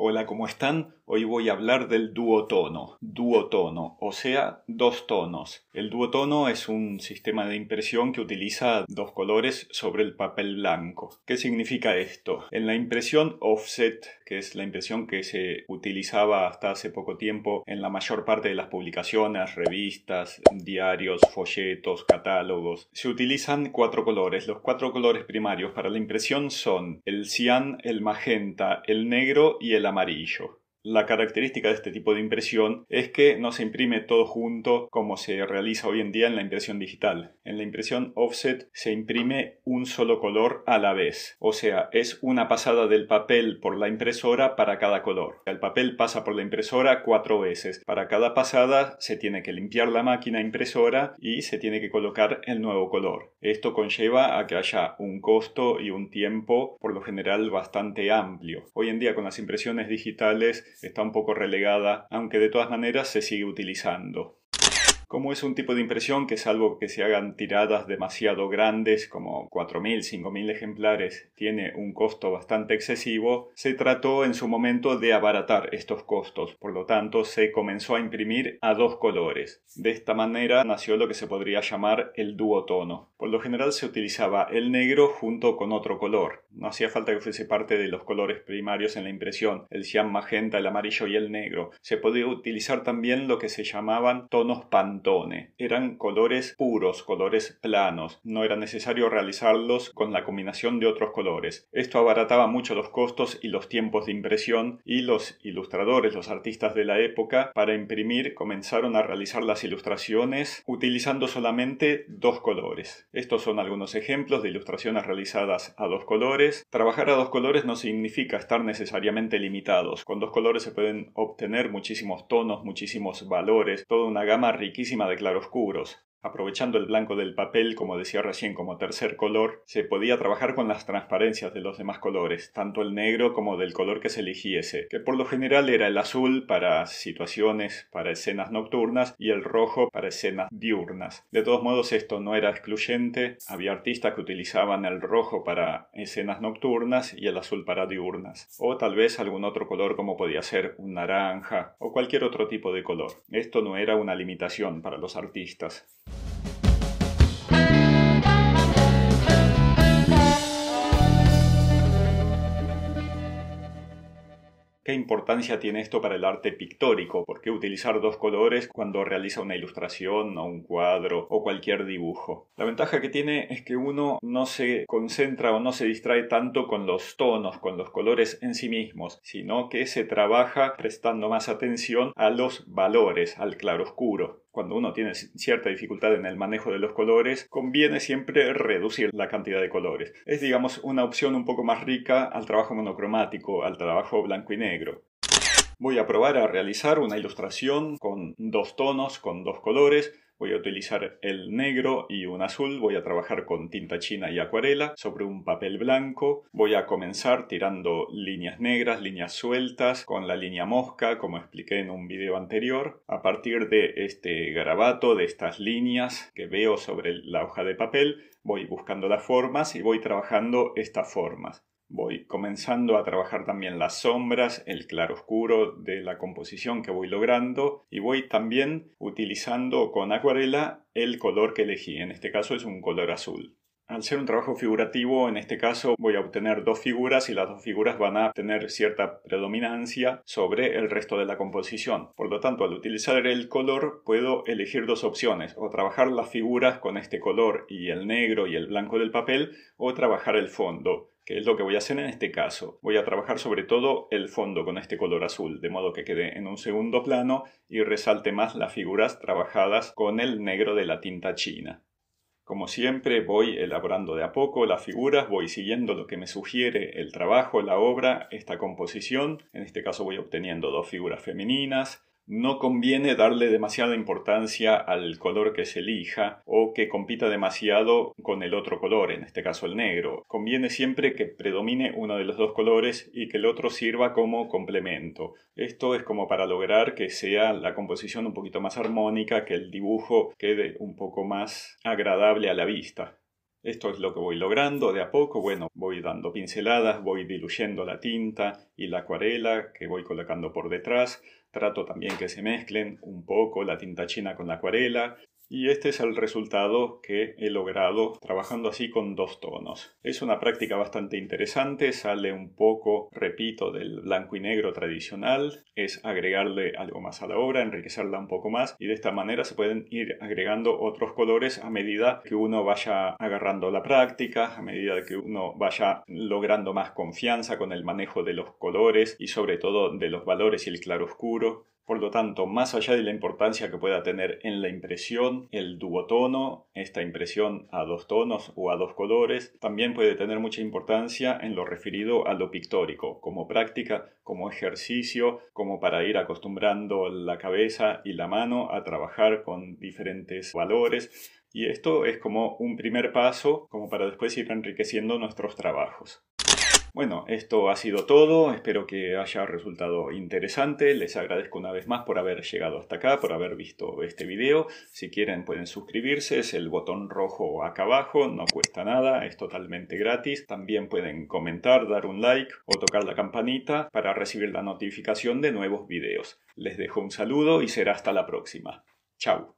Hola, ¿cómo están? Hoy voy a hablar del duotono. Duotono, o sea, dos tonos. El duotono es un sistema de impresión que utiliza dos colores sobre el papel blanco. ¿Qué significa esto? En la impresión offset, que es la impresión que se utilizaba hasta hace poco tiempo en la mayor parte de las publicaciones, revistas, diarios, folletos, catálogos, se utilizan cuatro colores. Los cuatro colores primarios para la impresión son el cian, el magenta, el negro y el amarillo. La característica de este tipo de impresión es que no se imprime todo junto como se realiza hoy en día en la impresión digital. En la impresión offset se imprime un solo color a la vez, o sea, es una pasada del papel por la impresora para cada color. El papel pasa por la impresora 4 veces. Para cada pasada se tiene que limpiar la máquina impresora y se tiene que colocar el nuevo color. Esto conlleva a que haya un costo y un tiempo por lo general bastante amplio. Hoy en día con las impresiones digitales está un poco relegada, aunque de todas maneras se sigue utilizando. Como es un tipo de impresión que, salvo que se hagan tiradas demasiado grandes, como 4.000, 5.000 ejemplares, tiene un costo bastante excesivo, se trató en su momento de abaratar estos costos. Por lo tanto, se comenzó a imprimir a dos colores. De esta manera nació lo que se podría llamar el duotono. Por lo general se utilizaba el negro junto con otro color. No hacía falta que fuese parte de los colores primarios en la impresión, el cian, magenta, el amarillo y el negro. Se podía utilizar también lo que se llamaban tonos pantone. Eran colores puros, colores planos. No era necesario realizarlos con la combinación de otros colores. Esto abarataba mucho los costos y los tiempos de impresión, y los ilustradores, los artistas de la época, para imprimir comenzaron a realizar las ilustraciones utilizando solamente dos colores. Estos son algunos ejemplos de ilustraciones realizadas a dos colores. Trabajar a dos colores no significa estar necesariamente limitados. Con dos colores se pueden obtener muchísimos tonos, muchísimos valores, toda una gama riquísima de claroscuros. Aprovechando el blanco del papel, como decía recién, como tercer color, se podía trabajar con las transparencias de los demás colores, tanto el negro como del color que se eligiese, que por lo general era el azul para situaciones, para escenas nocturnas, y el rojo para escenas diurnas. De todos modos, esto no era excluyente. Había artistas que utilizaban el rojo para escenas nocturnas y el azul para diurnas, o tal vez algún otro color como podía ser un naranja o cualquier otro tipo de color. Esto no era una limitación para los artistas. ¿Qué importancia tiene esto para el arte pictórico? ¿Por qué utilizar dos colores cuando realiza una ilustración o un cuadro o cualquier dibujo? La ventaja que tiene es que uno no se concentra o no se distrae tanto con los tonos, con los colores en sí mismos, sino que se trabaja prestando más atención a los valores, al claroscuro. Cuando uno tiene cierta dificultad en el manejo de los colores, conviene siempre reducir la cantidad de colores. Es, digamos, una opción un poco más rica al trabajo monocromático, al trabajo blanco y negro. Voy a probar a realizar una ilustración con dos tonos, con dos colores. Voy a utilizar el negro y un azul. Voy a trabajar con tinta china y acuarela sobre un papel blanco. Voy a comenzar tirando líneas negras, líneas sueltas, con la línea mosca, como expliqué en un video anterior. A partir de este garabato, de estas líneas que veo sobre la hoja de papel, voy buscando las formas y voy trabajando estas formas. Voy comenzando a trabajar también las sombras, el claroscuro de la composición que voy logrando, y voy también utilizando con acuarela el color que elegí. En este caso es un color azul. Al ser un trabajo figurativo, en este caso voy a obtener dos figuras y las dos figuras van a tener cierta predominancia sobre el resto de la composición. Por lo tanto, al utilizar el color puedo elegir dos opciones: o trabajar las figuras con este color y el negro y el blanco del papel, o trabajar el fondo, que es lo que voy a hacer en este caso. Voy a trabajar sobre todo el fondo con este color azul, de modo que quede en un segundo plano y resalte más las figuras trabajadas con el negro de la tinta china. Como siempre, voy elaborando de a poco las figuras, voy siguiendo lo que me sugiere el trabajo, la obra, esta composición. En este caso voy obteniendo dos figuras femeninas. No conviene darle demasiada importancia al color que se elija o que compita demasiado con el otro color, en este caso el negro. Conviene siempre que predomine uno de los dos colores y que el otro sirva como complemento. Esto es como para lograr que sea la composición un poquito más armónica, que el dibujo quede un poco más agradable a la vista. Esto es lo que voy logrando de a poco. Bueno, voy dando pinceladas, voy diluyendo la tinta y la acuarela que voy colocando por detrás. Trato también que se mezclen un poco la tinta china con la acuarela. Y este es el resultado que he logrado trabajando así con dos tonos. Es una práctica bastante interesante, sale un poco, repito, del blanco y negro tradicional. Es agregarle algo más a la obra, enriquecerla un poco más. Y de esta manera se pueden ir agregando otros colores a medida que uno vaya agarrando la práctica, a medida que uno vaya logrando más confianza con el manejo de los colores y sobre todo de los valores y el claroscuro. Por lo tanto, más allá de la importancia que pueda tener en la impresión, el duotono, esta impresión a dos tonos o a dos colores, también puede tener mucha importancia en lo referido a lo pictórico, como práctica, como ejercicio, como para ir acostumbrando la cabeza y la mano a trabajar con diferentes valores. Y esto es como un primer paso, como para después ir enriqueciendo nuestros trabajos. Bueno, esto ha sido todo, espero que haya resultado interesante, les agradezco una vez más por haber llegado hasta acá, por haber visto este video, si quieren pueden suscribirse, es el botón rojo acá abajo, no cuesta nada, es totalmente gratis, también pueden comentar, dar un like o tocar la campanita para recibir la notificación de nuevos videos. Les dejo un saludo y será hasta la próxima. Chau.